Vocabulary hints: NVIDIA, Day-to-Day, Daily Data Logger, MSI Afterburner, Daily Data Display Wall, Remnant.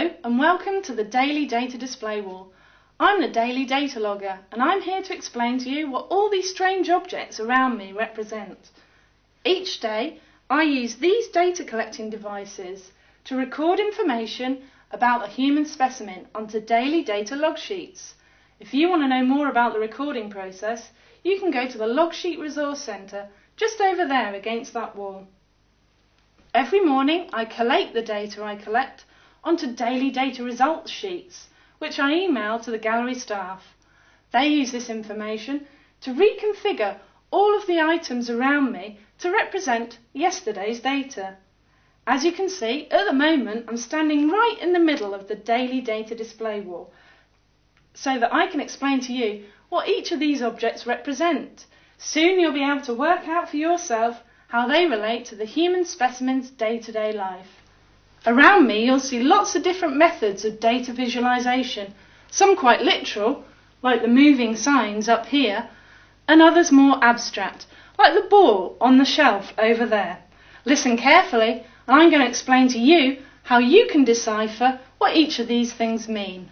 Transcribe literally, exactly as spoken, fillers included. Hello and welcome to the Daily Data Display Wall. I'm the Daily Data Logger and I'm here to explain to you what all these strange objects around me represent. Each day I use these data collecting devices to record information about a human specimen onto Daily Data log sheets. If you want to know more about the recording process, you can go to the Log Sheet Resource Centre just over there against that wall. Every morning I collate the data I collect onto daily data results sheets, which I email to the gallery staff. They use this information to reconfigure all of the items around me to represent yesterday's data. As you can see, at the moment I'm standing right in the middle of the daily data display wall so that I can explain to you what each of these objects represent. Soon you'll be able to work out for yourself how they relate to the human specimen's day-to-day life. Around me you'll see lots of different methods of data visualization, some quite literal, like the moving signs up here, and others more abstract, like the ball on the shelf over there. Listen carefully and I'm going to explain to you how you can decipher what each of these things mean.